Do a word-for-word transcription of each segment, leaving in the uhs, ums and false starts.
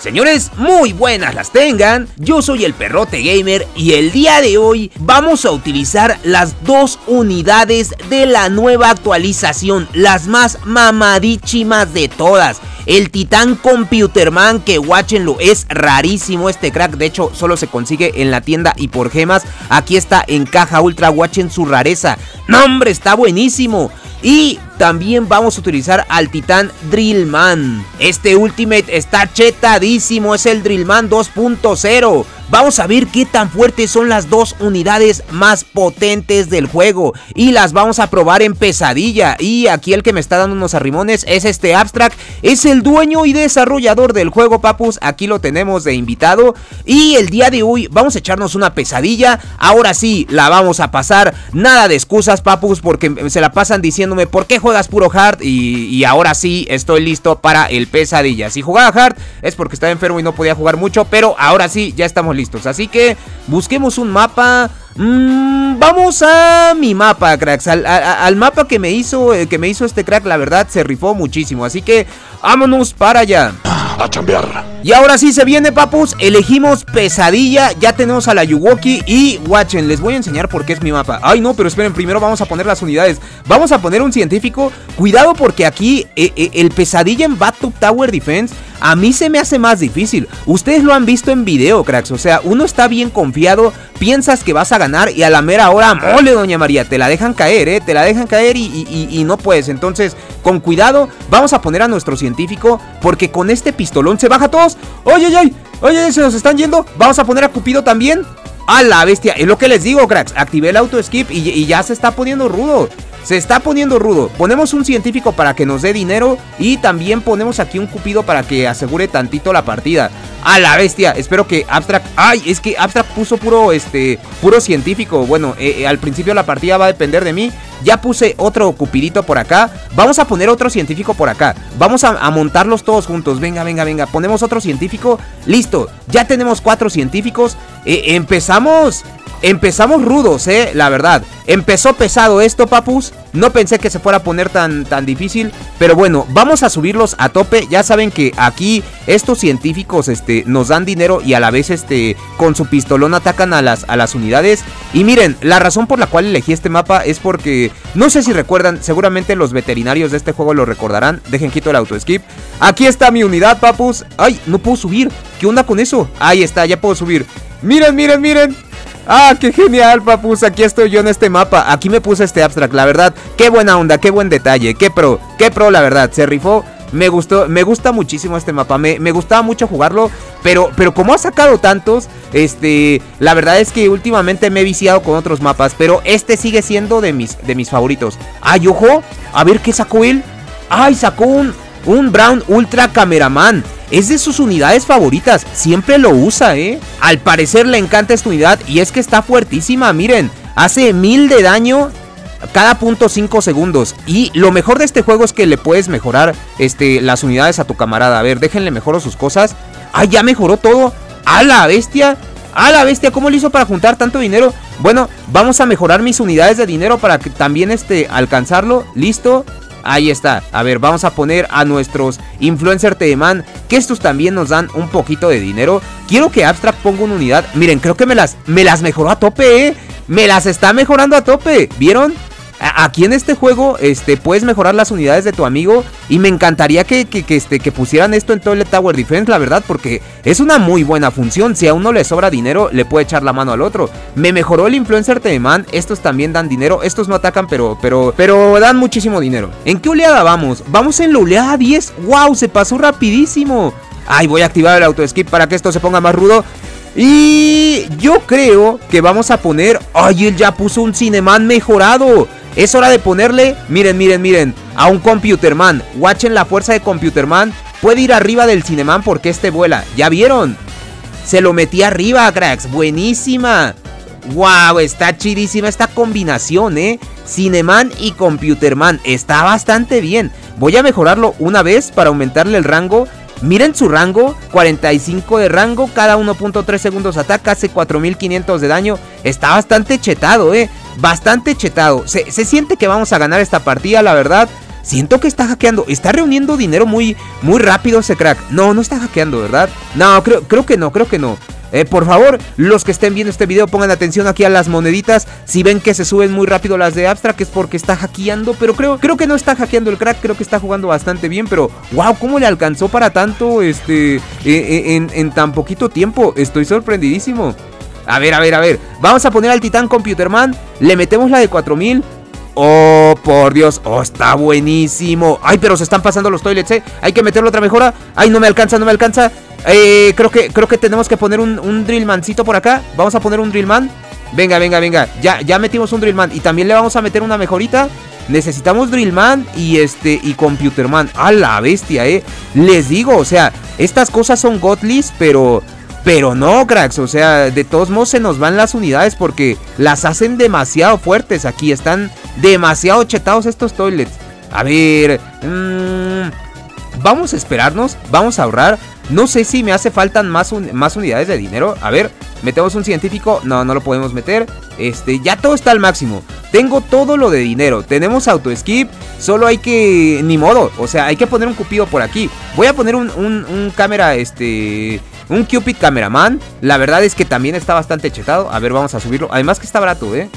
Señores, muy buenas las tengan, yo soy El Perrote Gamer y el día de hoy vamos a utilizar las dos unidades de la nueva actualización, las más mamadísimas de todas. El Titan Computerman, que guáchenlo, es rarísimo este crack, de hecho solo se consigue en la tienda y por gemas. Aquí está en caja ultra, guachen su rareza, no hombre, está buenísimo. Y también vamos a utilizar al Titán Drillman. Este Ultimate está chetadísimo, es el Drillman dos punto cero. Vamos a ver qué tan fuertes son las dos unidades más potentes del juego. Y las vamos a probar en pesadilla. Y aquí el que me está dando unos arrimones es este Abstract. Es el dueño y desarrollador del juego, Papus. Aquí lo tenemos de invitado. Y el día de hoy vamos a echarnos una pesadilla. Ahora sí, la vamos a pasar. Nada de excusas, Papus, porque se la pasan diciendo ¿por qué juegas puro hard? Y, y ahora sí estoy listo para el pesadilla. Si jugaba hard es porque estaba enfermo y no podía jugar mucho, pero ahora sí ya estamos listos. Así que busquemos un mapa. Mm, vamos a mi mapa, cracks, al, a, al mapa que me hizo eh, que me hizo este crack, la verdad se rifó muchísimo, así que vámonos para allá a chambear. Y ahora sí se viene, Papus, elegimos pesadilla, ya tenemos a la Yuwoki y watchen, les voy a enseñar por qué es mi mapa. Ay no, pero esperen, primero vamos a poner las unidades, vamos a poner un científico, cuidado porque aquí eh, eh, el pesadilla en Bathtube Tower Defense a mí se me hace más difícil. Ustedes lo han visto en video, cracks. O sea, uno está bien confiado, piensas que vas a ganar y a la mera hora, mole, doña María, te la dejan caer, ¿eh? Te la dejan caer y, y, y no puedes. Entonces, con cuidado, vamos a poner a nuestro científico porque con este pistolón se baja a todos. ¡Oye, oye, oye! ¡Oye, se nos están yendo! Vamos a poner a Cupido también. ¡A la bestia! Es lo que les digo, cracks. Activé el auto-skip y, y ya se está poniendo rudo. Se está poniendo rudo. Ponemos un científico para que nos dé dinero y también ponemos aquí un cupido para que asegure tantito la partida. A la bestia, espero que Abstract... Ay, es que Abstract puso puro, este, puro científico. Bueno, eh, eh, al principio la partida va a depender de mí. Ya puse otro cupidito por acá. Vamos a poner otro científico por acá. Vamos a, a montarlos todos juntos. Venga, venga, venga. Ponemos otro científico. Listo, ya tenemos cuatro científicos. Eh, empezamos... Empezamos rudos, eh, la verdad. Empezó pesado esto, Papus. No pensé que se fuera a poner tan, tan difícil. Pero bueno, vamos a subirlos a tope. Ya saben que aquí estos científicos este, nos dan dinero y a la vez este, con su pistolón atacan a las, a las unidades. Y miren, la razón por la cual elegí este mapa es porque, no sé si recuerdan, seguramente los veterinarios de este juego lo recordarán. Dejen quito el auto-skip. Aquí está mi unidad, Papus. Ay, no puedo subir. ¿Qué onda con eso? Ahí está, ya puedo subir. Miren, miren, miren. Ah, qué genial, Papus, aquí estoy yo en este mapa. Aquí me puse este Abstract, la verdad. Qué buena onda, qué buen detalle, qué pro. Qué pro, la verdad, se rifó. Me gustó, me gusta muchísimo este mapa. Me, me gustaba mucho jugarlo, pero, pero como ha sacado tantos, este, la verdad es que últimamente me he viciado con otros mapas, pero este sigue siendo de mis, de mis favoritos. Ay, ojo, a ver qué sacó él. Ay, sacó un, un Brown Ultra Cameraman. Es de sus unidades favoritas, siempre lo usa, eh. Al parecer le encanta esta unidad y es que está fuertísima, miren. Hace mil de daño cada punto cinco segundos. Y lo mejor de este juego es que le puedes mejorar este, las unidades a tu camarada. A ver, déjenle mejoro sus cosas. Ah, ya mejoró todo. A la bestia. A la bestia, ¿cómo le hizo para juntar tanto dinero? Bueno, vamos a mejorar mis unidades de dinero para que también este, alcanzarlo. Listo. Ahí está, a ver, vamos a poner a nuestros Influencer Teeman, que estos también nos dan un poquito de dinero. Quiero que Abstract ponga una unidad. Miren, creo que me las, me las mejoró a tope, ¿eh? Me las está mejorando a tope, ¿vieron? Aquí en este juego este, puedes mejorar las unidades de tu amigo. Y me encantaría que, que, que, este, que pusieran esto en Toilet Tower Defense, la verdad, porque es una muy buena función. Si a uno le sobra dinero, le puede echar la mano al otro. Me mejoró el Influencer Teeman. Estos también dan dinero, estos no atacan, pero, pero, pero dan muchísimo dinero. ¿En qué oleada vamos? Vamos en la oleada diez. ¡Wow! Se pasó rapidísimo. Ay, voy a activar el auto-skip para que esto se ponga más rudo. Y yo creo que vamos a poner... ¡Ay! Él ya puso un Cineman mejorado. Es hora de ponerle, miren, miren, miren, a un Computerman. Watchen la fuerza de Computerman. Puede ir arriba del Cineman porque este vuela. ¿Ya vieron? Se lo metí arriba, cracks. Buenísima. Wow, está chidísima esta combinación, eh. Cineman y Computerman. Está bastante bien. Voy a mejorarlo una vez para aumentarle el rango. Miren su rango, cuarenta y cinco de rango, cada uno punto tres segundos ataca, hace cuatro mil quinientos de daño. Está bastante chetado, eh, bastante chetado. Se, se siente que vamos a ganar esta partida, la verdad. Siento que está hackeando. Está reuniendo dinero muy, muy rápido ese crack. No, no está hackeando, ¿verdad? No, creo, creo que no, creo que no. Eh, por favor, los que estén viendo este video, pongan atención aquí a las moneditas. Si ven que se suben muy rápido las de Abstract, es porque está hackeando. Pero creo, creo que no está hackeando el crack, creo que está jugando bastante bien. Pero, wow, ¿cómo le alcanzó para tanto este, en, en, en tan poquito tiempo? Estoy sorprendidísimo. A ver, a ver, a ver. Vamos a poner al Titan Computerman. Le metemos la de cuatro mil. Oh, por Dios, oh, está buenísimo. Ay, pero se están pasando los toilets, eh. Hay que meterle otra mejora. Ay, no me alcanza, no me alcanza. Eh, creo que, creo que tenemos que poner un, un drillmancito por acá. Vamos a poner un drillman. Venga, venga, venga. Ya, ya metimos un drillman. Y también le vamos a meter una mejorita. Necesitamos drillman y este. Y computerman. A la bestia, eh. Les digo, o sea, estas cosas son godless, pero. Pero no, cracks, o sea, de todos modos se nos van las unidades porque las hacen demasiado fuertes aquí. Están demasiado chetados estos toilets. A ver, mmm, vamos a esperarnos, vamos a ahorrar. No sé si me hace falta más, un, más unidades de dinero. A ver, metemos un científico. No, no lo podemos meter. Este, ya todo está al máximo. Tengo todo lo de dinero. Tenemos auto-skip. Solo hay que... Ni modo, o sea, hay que poner un cupido por aquí. Voy a poner un, un, un cámara, este... Un Cupid Cameraman. La verdad es que también está bastante chetado. A ver, vamos a subirlo. Además que está barato, eh.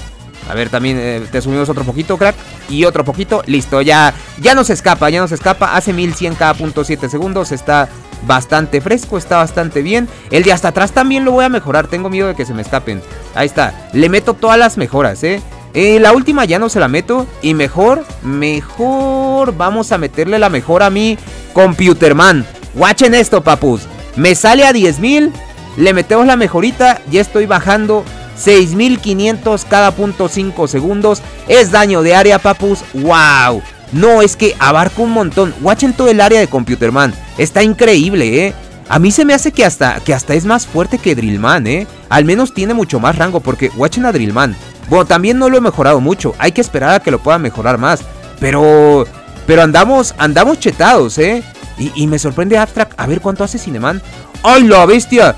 A ver, también eh, te subimos otro poquito, crack. Y otro poquito. Listo, ya, ya nos escapa, ya nos escapa. Hace mil cien cada punto siete segundos. Está bastante fresco, está bastante bien. El de hasta atrás también lo voy a mejorar. Tengo miedo de que se me escapen. Ahí está. Le meto todas las mejoras, eh. Eh, la última ya no se la meto. Y mejor, mejor vamos a meterle la mejora a mi Computerman. Watchen esto, papus. Me sale a diez mil, le metemos la mejorita, ya estoy bajando seis mil quinientos cada punto cinco segundos. Es daño de área, papus, wow. No, es que abarca un montón. Watchen todo el área de Computerman. Está increíble, eh. A mí se me hace que hasta, que hasta es más fuerte que Drillman, eh. Al menos tiene mucho más rango porque watchen a Drillman. Bueno, también no lo he mejorado mucho, hay que esperar a que lo pueda mejorar más. Pero, pero andamos, andamos chetados, eh. Y, y me sorprende Abstract. A ver cuánto hace Cineman. ¡Ay, la bestia!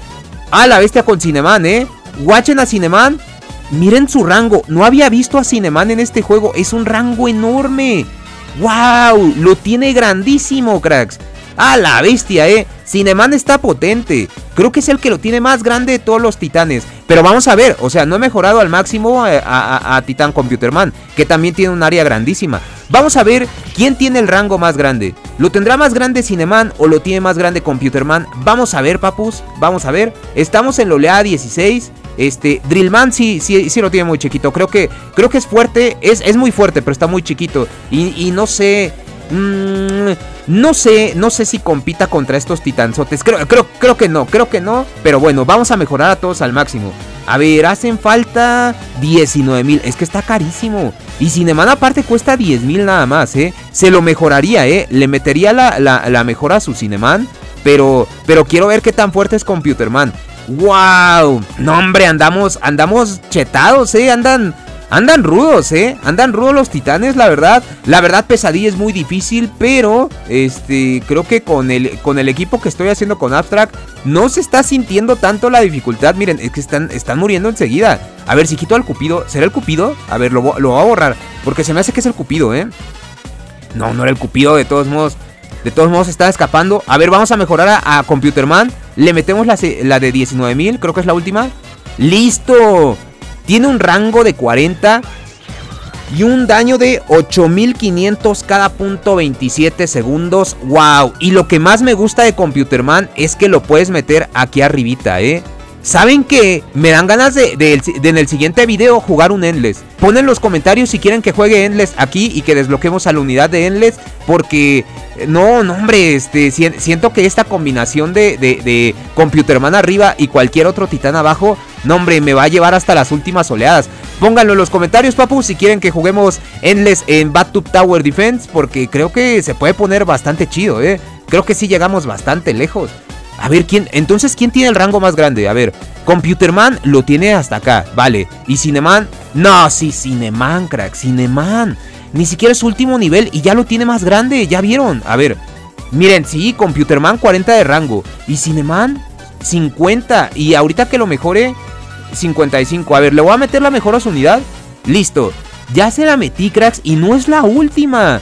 ¡Ah, la bestia con Cineman, eh! Watchen a Cineman. Miren su rango. No había visto a Cineman en este juego. Es un rango enorme. ¡Wow! Lo tiene grandísimo, cracks. ¡Ah, la bestia, eh! Cineman está potente. Creo que es el que lo tiene más grande de todos los titanes. Pero vamos a ver. O sea, no he mejorado al máximo a, a, a Titan Computerman, que también tiene un área grandísima. Vamos a ver quién tiene el rango más grande. ¿Lo tendrá más grande Cineman o lo tiene más grande Computerman? Vamos a ver, papus. Vamos a ver. Estamos en la oleada dieciséis. Este, Drillman sí, sí, sí lo tiene muy chiquito. Creo que, creo que es fuerte. Es, es muy fuerte, pero está muy chiquito. Y, y no sé... Mmm, no sé, no sé si compita contra estos titanzotes. Creo, creo, creo que no, creo que no. Pero bueno, vamos a mejorar a todos al máximo. A ver, hacen falta diecinueve mil. Es que está carísimo. Y Cineman aparte cuesta diez mil nada más, ¿eh? Se lo mejoraría, ¿eh? Le metería la, la, la mejora a su Cineman. Pero, pero quiero ver qué tan fuerte es Computerman. ¡Wow! No, hombre, andamos, andamos chetados, ¿eh? Andan... Andan rudos, eh, andan rudos los titanes, la verdad. La verdad, pesadilla es muy difícil, pero este, creo que con el, con el equipo que estoy haciendo con Abstract no se está sintiendo tanto la dificultad. Miren, es que están, están muriendo enseguida. A ver, si quito al cupido, ¿será el cupido? A ver, lo, lo voy a borrar, porque se me hace que es el cupido, eh. No, no era el cupido, de todos modos. De todos modos está escapando. A ver, vamos a mejorar a, a Computerman. Le metemos la, la de diecinueve mil, creo que es la última. ¡Listo! Tiene un rango de cuarenta y un daño de ocho mil quinientos cada punto veintisiete segundos. ¡Wow! Y lo que más me gusta de Computerman es que lo puedes meter aquí arribita, ¿eh? ¿Saben qué? Me dan ganas de, de, de en el siguiente video jugar un Endless. Ponen los comentarios si quieren que juegue Endless aquí y que desbloqueemos a la unidad de Endless. Porque... No, no, hombre, este, siento que esta combinación de, de, de Computerman arriba y cualquier otro titán abajo, no, hombre, me va a llevar hasta las últimas oleadas. Pónganlo en los comentarios, papu, si quieren que juguemos Endless en Bathtube Tower Defense, porque creo que se puede poner bastante chido, eh. Creo que sí llegamos bastante lejos. A ver, ¿quién? Entonces, ¿quién tiene el rango más grande? A ver, Computerman lo tiene hasta acá, vale. ¿Y Cineman? No, sí, Cineman, crack, Cineman. Ni siquiera es su último nivel y ya lo tiene más grande, ¿ya vieron? A ver, miren, sí, Computerman cuarenta de rango y Cineman cincuenta. Y ahorita que lo mejore, cincuenta y cinco. A ver, le voy a meter la mejora a su unidad. Listo, ya se la metí, cracks, y no es la última.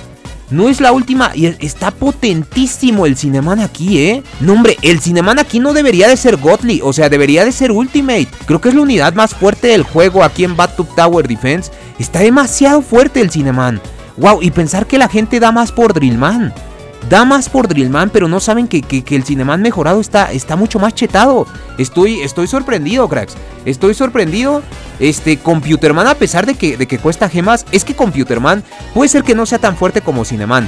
No es la última y está potentísimo el Cineman aquí, ¿eh? No, hombre, el Cineman aquí no debería de ser Godly, o sea, debería de ser Ultimate. Creo que es la unidad más fuerte del juego aquí en Bathtube Tower Defense. Está demasiado fuerte el Cineman. Wow, y pensar que la gente da más por Drillman. Da más por Drillman, pero no saben que, que, que el Cineman mejorado está, está mucho más chetado. Estoy, estoy sorprendido, cracks. Estoy sorprendido. Este, Computerman, a pesar de que, de que cuesta gemas, es que Computerman puede ser que no sea tan fuerte como Cineman.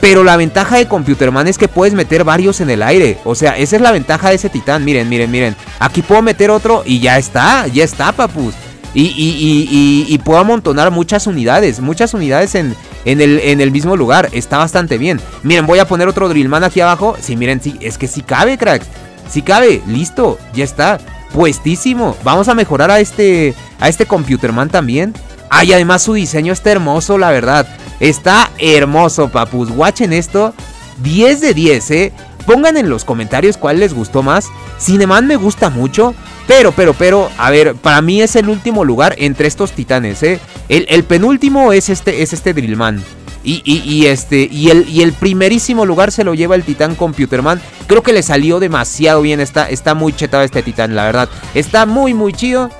Pero la ventaja de Computerman es que puedes meter varios en el aire. O sea, esa es la ventaja de ese titán. Miren, miren, miren. Aquí puedo meter otro y ya está. Ya está, papus. Y, y, y, y, y puedo amontonar muchas unidades. Muchas unidades en, en, el, en el mismo lugar. Está bastante bien. Miren, voy a poner otro Drillman aquí abajo. Sí, miren, sí, es que sí cabe, cracks. Sí cabe. Listo. Ya está. Puestísimo. Vamos a mejorar a este, a este Computerman también. Ah, y además su diseño está hermoso, la verdad. Está hermoso, papus. Watchen esto. diez de diez, eh. Pongan en los comentarios cuál les gustó más. Cineman me gusta mucho. Pero, pero, pero, a ver, para mí es el último lugar entre estos titanes, eh. El, el penúltimo es este, es este Drillman. Y, y, y este, y el, y el primerísimo lugar se lo lleva el titán Computerman. Creo que le salió demasiado bien. Está, está muy chetado este titán, la verdad. Está muy, muy chido.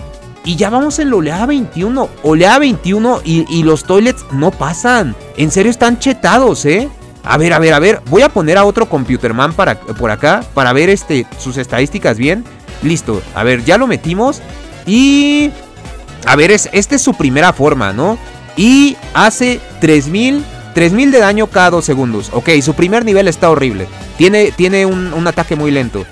Y ya vamos en la oleada veintiuno. Oleada veintiuno y, y los toilets no pasan. En serio están chetados, eh. A ver, a ver, a ver. Voy a poner a otro Computerman para, por acá. Para ver este, sus estadísticas bien. Listo. A ver, ya lo metimos. Y... a ver, es, esta es su primera forma, ¿no? Y hace tres mil de daño cada dos segundos. Ok, su primer nivel está horrible. Tiene, tiene un, un ataque muy lento.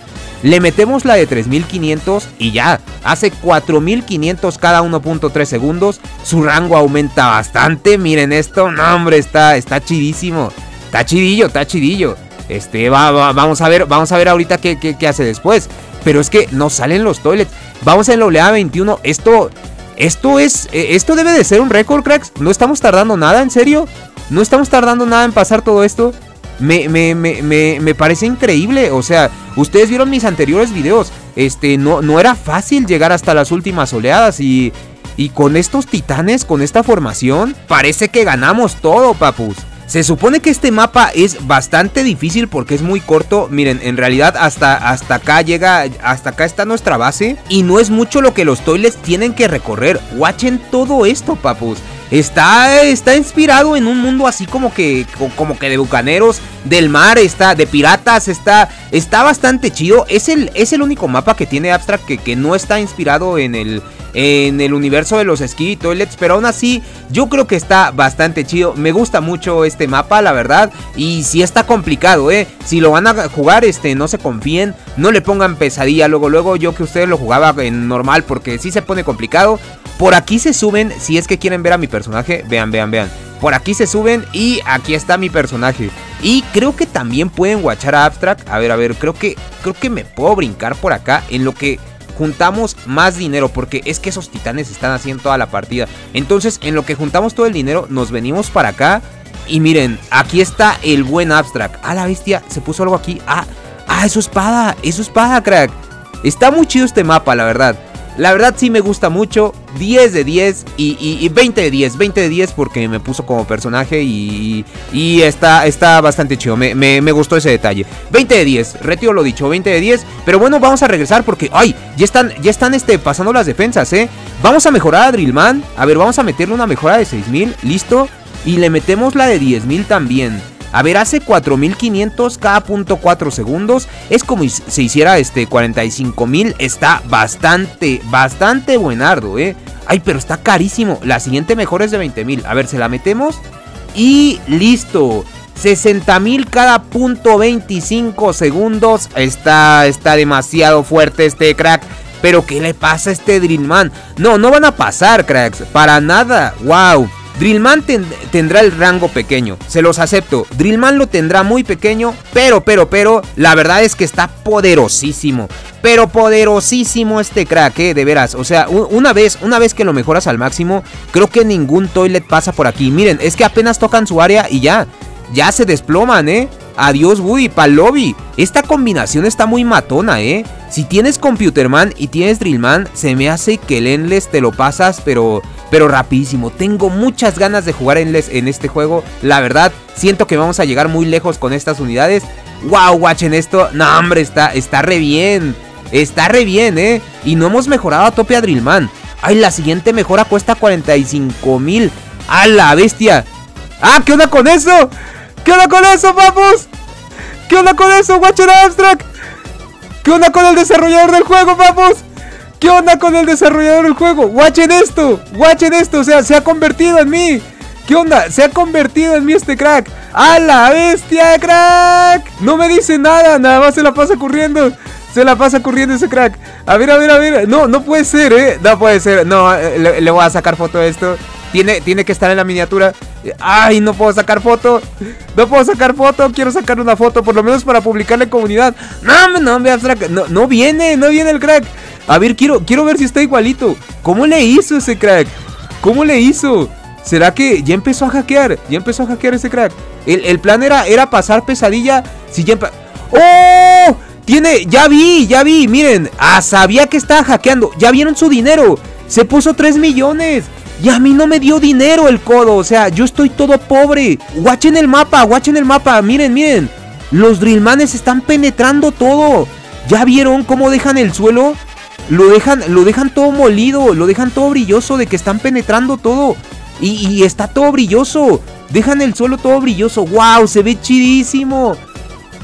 Le metemos la de tres mil quinientos y ya, hace cuatro mil quinientos cada uno punto tres segundos. Su rango aumenta bastante, miren esto, no hombre, está, está chidísimo. Está chidillo, está chidillo. Este, va, va, vamos a ver, vamos a ver ahorita qué, qué, qué hace después. Pero es que no salen los toilets. Vamos en la oleada veintiuno, esto, esto es, esto debe de ser un récord, cracks. No estamos tardando nada, en serio. No estamos tardando nada en pasar todo esto. Me, me, me, me, me parece increíble, o sea, ustedes vieron mis anteriores videos, este, no, no era fácil llegar hasta las últimas oleadas y, y con estos titanes, con esta formación, parece que ganamos todo, papus. Se supone que este mapa es bastante difícil porque es muy corto. Miren, en realidad hasta, hasta acá llega, hasta acá está nuestra base y no es mucho lo que los toilets tienen que recorrer. Watchen todo esto, papus. Está, está inspirado en un mundo así como que, como que de bucaneros, del mar, está de piratas, está, está bastante chido. Es el, es el único mapa que tiene Abstract que, que no está inspirado en el, en el universo de los Skibidi Toilets, pero aún así yo creo que está bastante chido. Me gusta mucho este mapa, la verdad, y sí está complicado, eh. Si lo van a jugar, este, no se confíen, no le pongan pesadilla luego, luego. Yo que ustedes lo jugaba en normal porque sí se pone complicado. Por aquí se suben, si es que quieren ver a mi personaje, vean, vean, vean. Por aquí se suben y aquí está mi personaje. Y creo que también pueden watchar a Abstract. A ver, a ver, creo que, creo que me puedo brincar por acá en lo que juntamos más dinero. Porque es que esos titanes están haciendo toda la partida. Entonces, en lo que juntamos todo el dinero, nos venimos para acá. Y miren, aquí está el buen Abstract. Ah, la bestia, se puso algo aquí. Ah, ah, eso es espada, eso es espada, crack. Está muy chido este mapa, la verdad. La verdad sí me gusta mucho, diez de diez y, y, y veinte de diez, veinte de diez porque me puso como personaje y, y está, está bastante chido, me, me, me gustó ese detalle. veinte de diez, retiro lo dicho, veinte de diez, pero bueno, vamos a regresar porque, ay, ya están, ya están este, pasando las defensas, eh. Vamos a mejorar a Drillman, a ver, vamos a meterle una mejora de seis mil, listo, y le metemos la de diez mil también. A ver, hace cuatro mil quinientos cada punto cuatro segundos. Es como si se hiciera este cuarenta y cinco mil. Está bastante, bastante buenardo, eh. Ay, pero está carísimo. La siguiente mejor es de veinte mil. A ver, se la metemos. Y listo. sesenta mil cada punto veinticinco segundos. Está, está demasiado fuerte este crack. Pero, ¿qué le pasa a este Drillman? No, no van a pasar, cracks. Para nada. Wow. Drillman ten, tendrá el rango pequeño, se los acepto, Drillman lo tendrá muy pequeño, pero, pero, pero, la verdad es que está poderosísimo, pero poderosísimo este crack, eh, de veras, o sea, un, una vez, una vez que lo mejoras al máximo, creo que ningún toilet pasa por aquí, miren, es que apenas tocan su área y ya, ya se desploman, eh, Adiós Woody pa'l lobby. Esta combinación está muy matona, eh. Si tienes Computerman y tienes Drillman, se me hace que el Endless te lo pasas, pero, pero rapidísimo. Tengo muchas ganas de jugar Endless en este juego. La verdad, siento que vamos a llegar muy lejos con estas unidades. Wow, guachen esto. No, hombre, está, está re bien. Está re bien, eh. Y no hemos mejorado a tope a Drillman. Ay, la siguiente mejora cuesta cuarenta y cinco mil. ¡A la bestia! ¡Ah, qué onda con eso! ¿Qué onda con eso, Papus? ¿Qué onda con eso, Watcher Abstract? ¿Qué onda con el desarrollador del juego, Papus? ¿Qué onda con el desarrollador del juego? ¡Watchen esto! ¡Watchen esto! O sea, se ha convertido en mí. ¿Qué onda? Se ha convertido en mí este crack. ¡A la bestia, crack! No me dice nada, nada más se la pasa corriendo. Se la pasa corriendo ese crack. A ver, a ver, a ver. No, no puede ser, eh. No puede ser. No, le, le voy a sacar foto de esto. Tiene, tiene que estar en la miniatura. Ay, no puedo sacar foto. No puedo sacar foto. Quiero sacar una foto, por lo menos para publicarla en comunidad. No, no, me Abstract. No, no viene, no viene el crack. A ver, quiero, quiero ver si está igualito. ¿Cómo le hizo ese crack? ¿Cómo le hizo? ¿Será que ya empezó a hackear? Ya empezó a hackear ese crack. El, el plan era, era pasar pesadilla. Si ya empa... ¡Oh! Tiene, ya vi, ya vi. Miren, ah, sabía que estaba hackeando. Ya vieron su dinero. Se puso tres millones. Y a mí no me dio dinero el codo, o sea, yo estoy todo pobre. Guachen el mapa, guachen el mapa, miren, miren. Los Drillmanes están penetrando todo. ¿Ya vieron cómo dejan el suelo? Lo dejan, lo dejan todo molido, lo dejan todo brilloso de que están penetrando todo. Y, y está todo brilloso. Dejan el suelo todo brilloso. ¡Wow! Se ve chidísimo.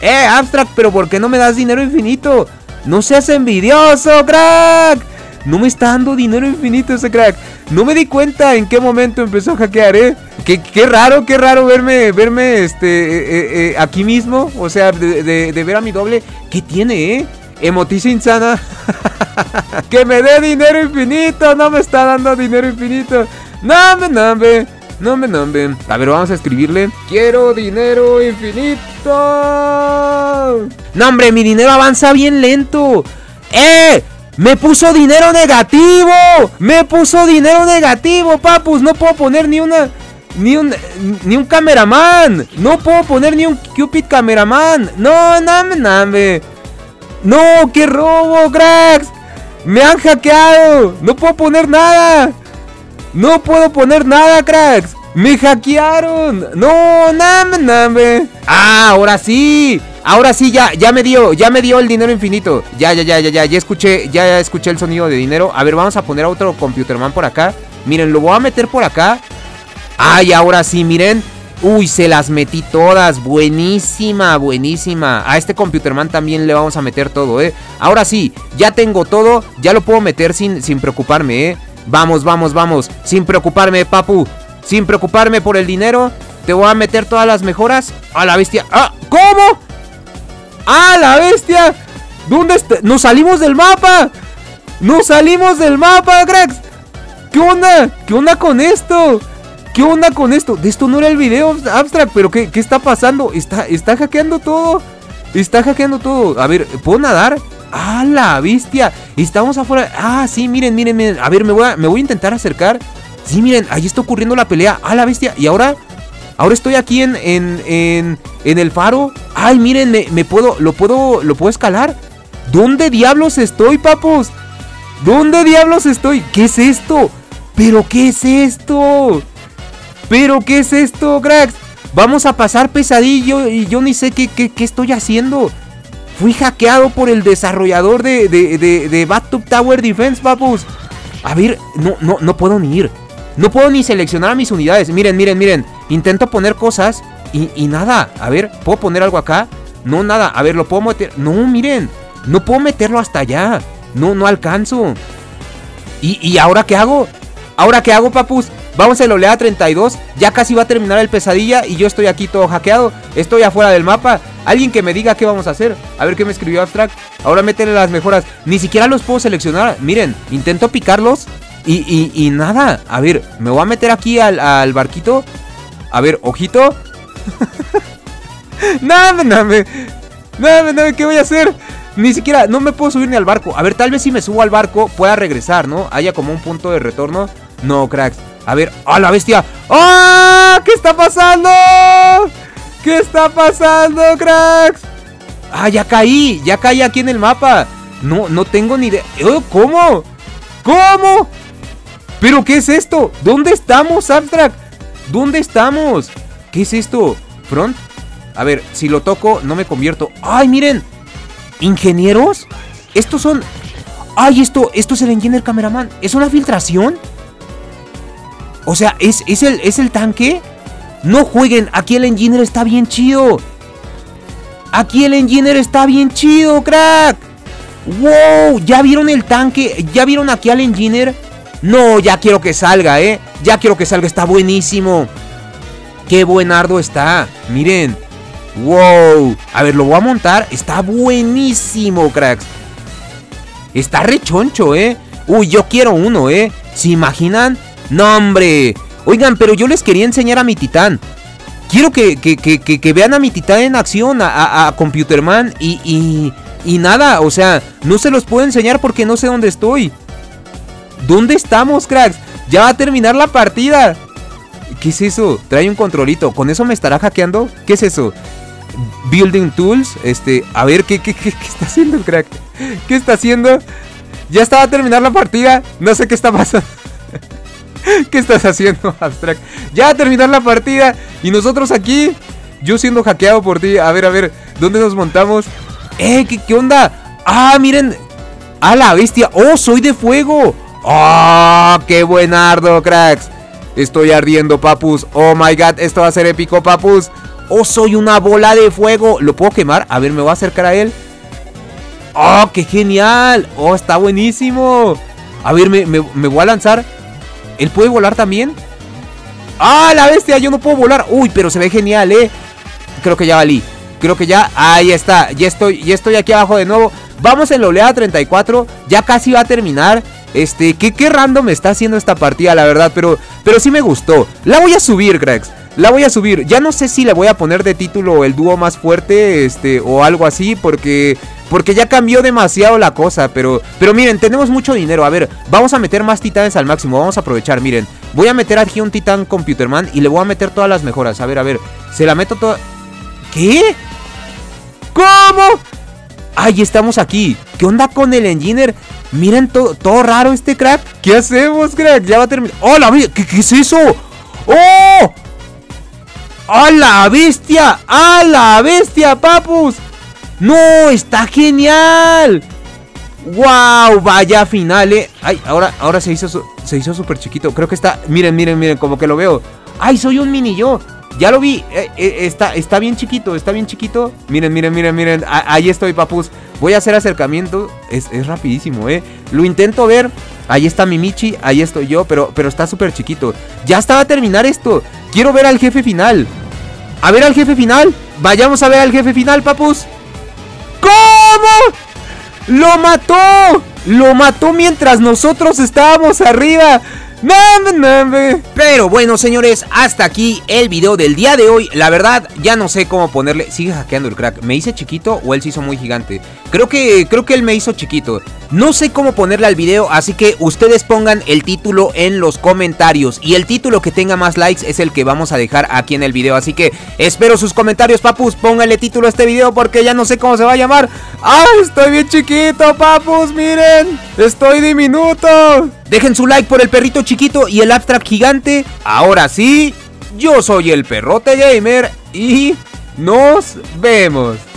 Eh, Abstract, pero ¿por qué no me das dinero infinito? No seas envidioso, crack. No me está dando dinero infinito ese crack. No me di cuenta en qué momento empezó a hackear, eh. Qué, qué raro, qué raro verme, verme este, eh, eh, aquí mismo. O sea, de, de, de ver a mi doble. ¿Qué tiene, eh? Emotiza insana. Que me dé dinero infinito. No me está dando dinero infinito. No me, no me, no me, no me. A ver, vamos a escribirle. Quiero dinero infinito. No, hombre, mi dinero avanza bien lento. ¡Eh! ¡Me puso dinero negativo! ¡Me puso dinero negativo, Papus! No puedo poner ni una... Ni un... Ni un cameraman. No puedo poner ni un Cupid Cameraman. No, name, name. No, qué robo, cracks. Me han hackeado. No puedo poner nada. No puedo poner nada, cracks. Me hackearon. No, name, name. Ah, ahora sí. Ahora sí, ya, ya me dio, ya me dio el dinero infinito. Ya, ya, ya, ya, ya, ya escuché, ya, ya escuché el sonido de dinero. A ver, vamos a poner a otro Computerman por acá. Miren, lo voy a meter por acá. Ay, ahora sí, miren. Uy, se las metí todas. Buenísima, buenísima. A este Computerman también le vamos a meter todo, eh. Ahora sí, ya tengo todo. Ya lo puedo meter sin, sin preocuparme, eh. Vamos, vamos, vamos. Sin preocuparme, Papu. Sin preocuparme por el dinero. Te voy a meter todas las mejoras. A la bestia. Ah, ¿cómo? ¡Ah, la bestia! ¿Dónde está? ¡Nos salimos del mapa! ¡Nos salimos del mapa, cracks! ¿Qué onda? ¿Qué onda con esto? ¿Qué onda con esto? De esto no era el video, Abstract, pero ¿qué, qué está pasando? Está, está hackeando todo. Está hackeando todo. A ver, ¿puedo nadar? ¡Ah, la bestia! Estamos afuera. Ah, sí, miren, miren, miren. A ver, me voy a, me voy a intentar acercar. Sí, miren, ahí está ocurriendo la pelea. ¡Ah, la bestia! Y ahora... Ahora estoy aquí en, en, en, en el faro. Ay, miren, me, me puedo, lo puedo, lo puedo escalar. ¿Dónde diablos estoy, Papus? ¿Dónde diablos estoy? ¿Qué es esto? ¿Pero qué es esto? ¿Pero qué es esto, cracks? Vamos a pasar pesadillo y yo ni sé qué, qué, qué estoy haciendo. Fui hackeado por el desarrollador de, de, de, de Bathtube Tower Defense, Papus. A ver, no, no, no puedo ni ir. No puedo ni seleccionar a mis unidades. Miren, miren, miren. Intento poner cosas y, y nada. A ver, ¿puedo poner algo acá? No, nada. A ver, ¿lo puedo meter? No, miren. No puedo meterlo hasta allá. No, no alcanzo. ¿Y, y ahora qué hago? ¿Ahora qué hago, Papus? Vamos a la oleada treinta y dos. Ya casi va a terminar el pesadilla y yo estoy aquí todo hackeado. Estoy afuera del mapa. Alguien que me diga qué vamos a hacer. A ver qué me escribió Abstract. Ahora métele las mejoras. Ni siquiera los puedo seleccionar. Miren, intento picarlos. Y, y, y nada, a ver, me voy a meter aquí al, al barquito. A ver, ojito. Nada, nada, nada, nada, ¿qué voy a hacer? Ni siquiera, no me puedo subir ni al barco. A ver, tal vez si me subo al barco pueda regresar, ¿no? Haya como un punto de retorno. No, cracks, a ver, ¡ah, la bestia! ¡Ah! ¿Qué está pasando? ¿Qué está pasando, cracks? Ah, ya caí, ya caí aquí en el mapa. No, no tengo ni idea. Oh, ¿cómo? ¿Cómo? ¿Pero qué es esto? ¿Dónde estamos, Abstract? ¿Dónde estamos? ¿Qué es esto? ¿Front? A ver, si lo toco, no me convierto. ¡Ay, miren! ¿Ingenieros? Estos son... ¡Ay, esto! Esto es el Engineer Cameraman. ¿Es una filtración? O sea, ¿es, es, el, ¿es el tanque? ¡No jueguen! Aquí el Engineer está bien chido. Aquí el Engineer está bien chido, crack. ¡Wow! ¿Ya vieron el tanque? ¿Ya vieron aquí al Engineer? No, ya quiero que salga, ¿eh? Ya quiero que salga. Está buenísimo. ¡Qué buenardo está! Miren. ¡Wow! A ver, lo voy a montar. Está buenísimo, cracks. Está rechoncho, ¿eh? Uy, yo quiero uno, ¿eh? ¿Se imaginan? ¡No, hombre! Oigan, pero yo les quería enseñar a mi titán. Quiero que, que, que, que, que vean a mi titán en acción, a, a, a Computerman. Y, y, y nada, o sea, no se los puedo enseñar porque no sé dónde estoy. ¿Dónde estamos, cracks? Ya va a terminar la partida. ¿Qué es eso? Trae un controlito. ¿Con eso me estará hackeando? ¿Qué es eso? Building tools. Este, a ver, ¿qué, qué, qué, qué está haciendo el crack? ¿Qué está haciendo? Ya estaba a terminar la partida. No sé qué está pasando. ¿Qué estás haciendo, Abstract? Ya va a terminar la partida. Y nosotros aquí. Yo siendo hackeado por ti. A ver, a ver. ¿Dónde nos montamos? ¡Eh! ¿Qué, qué onda? ¡Ah, miren! ¡A la bestia! ¡Oh, soy de fuego! ¡Oh, qué buenardo, cracks! Estoy ardiendo, Papus. Oh my god, esto va a ser épico, Papus. Oh, soy una bola de fuego. ¿Lo puedo quemar? A ver, me voy a acercar a él. Oh, qué genial. Oh, está buenísimo. A ver, me, me, me voy a lanzar. ¿Él puede volar también? Ah, la bestia, yo no puedo volar. Uy, pero se ve genial, eh. Creo que ya valí. Creo que ya, ahí está. Ya estoy, ya estoy aquí abajo de nuevo. Vamos en la oleada treinta y cuatro. Ya casi va a terminar. Este, qué, qué random está haciendo esta partida, la verdad, pero, pero sí me gustó. La voy a subir, cracks, la voy a subir. Ya no sé si le voy a poner de título el dúo más fuerte, este, o algo así, porque, porque ya cambió demasiado la cosa, pero, pero miren, tenemos mucho dinero. A ver, vamos a meter más titanes al máximo, vamos a aprovechar, miren. Voy a meter aquí un titán Computerman y le voy a meter todas las mejoras, a ver, a ver. Se la meto toda... ¿Qué? ¿Cómo? ¡Ay, estamos aquí! ¿Qué onda con el Engineer? Miren, todo, todo raro este crack. ¿Qué hacemos, crack? Ya va a terminar. ¡Oh, la bestia! ¿Qué, ¿Qué es eso? ¡Oh! ¡A la bestia! ¡A la bestia, Papus! ¡No! ¡Está genial! ¡Wow! ¡Vaya final, eh! ¡Ay! Ahora, ahora se hizo se hizo súper chiquito. Creo que está... Miren, miren, miren. Como que lo veo. ¡Ay! Soy un mini yo. Ya lo vi, eh, eh, está, está bien chiquito, está bien chiquito. Miren, miren, miren, miren, a, ahí estoy, Papus. Voy a hacer acercamiento, es, es rapidísimo, eh. Lo intento ver, ahí está mi Michi, ahí estoy yo, pero, pero está súper chiquito. Ya estaba a terminar esto, quiero ver al jefe final. A ver al jefe final, vayamos a ver al jefe final, Papus. ¿Cómo? ¡Lo mató! ¡Lo mató mientras nosotros estábamos arriba! No, no, no. Pero bueno, señores, hasta aquí el video del día de hoy. La verdad, ya no sé cómo ponerle. Sigue hackeando el crack. ¿Me hice chiquito o él se hizo muy gigante? Creo que, creo que él me hizo chiquito. No sé cómo ponerle al video, así que ustedes pongan el título en los comentarios. Y el título que tenga más likes es el que vamos a dejar aquí en el video. Así que espero sus comentarios, Papus. Pónganle título a este video porque ya no sé cómo se va a llamar. ¡Ah, estoy bien chiquito, Papus! ¡Miren! ¡Estoy diminuto! Dejen su like por el perrito chiquito. Chiquito y el Abstract gigante. Ahora sí, yo soy el Perrote Gamer y nos vemos.